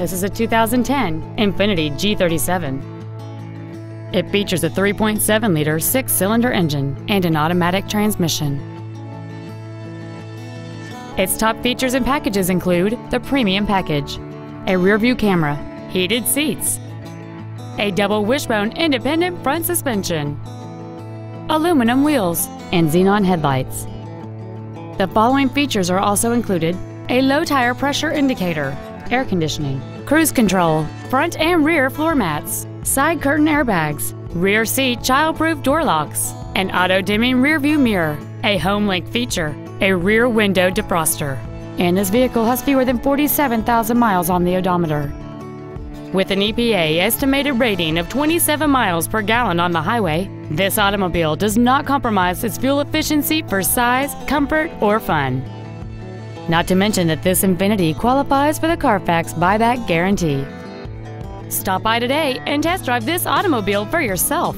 This is a 2010 Infiniti G37. It features a 3.7-liter 6-cylinder engine and an automatic transmission. Its top features and packages include the premium package, a rear-view camera, heated seats, a double wishbone independent front suspension, aluminum wheels, and xenon headlights. The following features are also included: a low tire pressure indicator, air conditioning, cruise control, front and rear floor mats, side curtain airbags, rear seat child-proof door locks, an auto-dimming rear-view mirror, a home link feature, a rear window defroster, and this vehicle has fewer than 47,000 miles on the odometer. With an EPA estimated rating of 27 miles per gallon on the highway, this automobile does not compromise its fuel efficiency for size, comfort, or fun. Not to mention that this Infiniti qualifies for the Carfax buyback guarantee. Stop by today and test drive this automobile for yourself.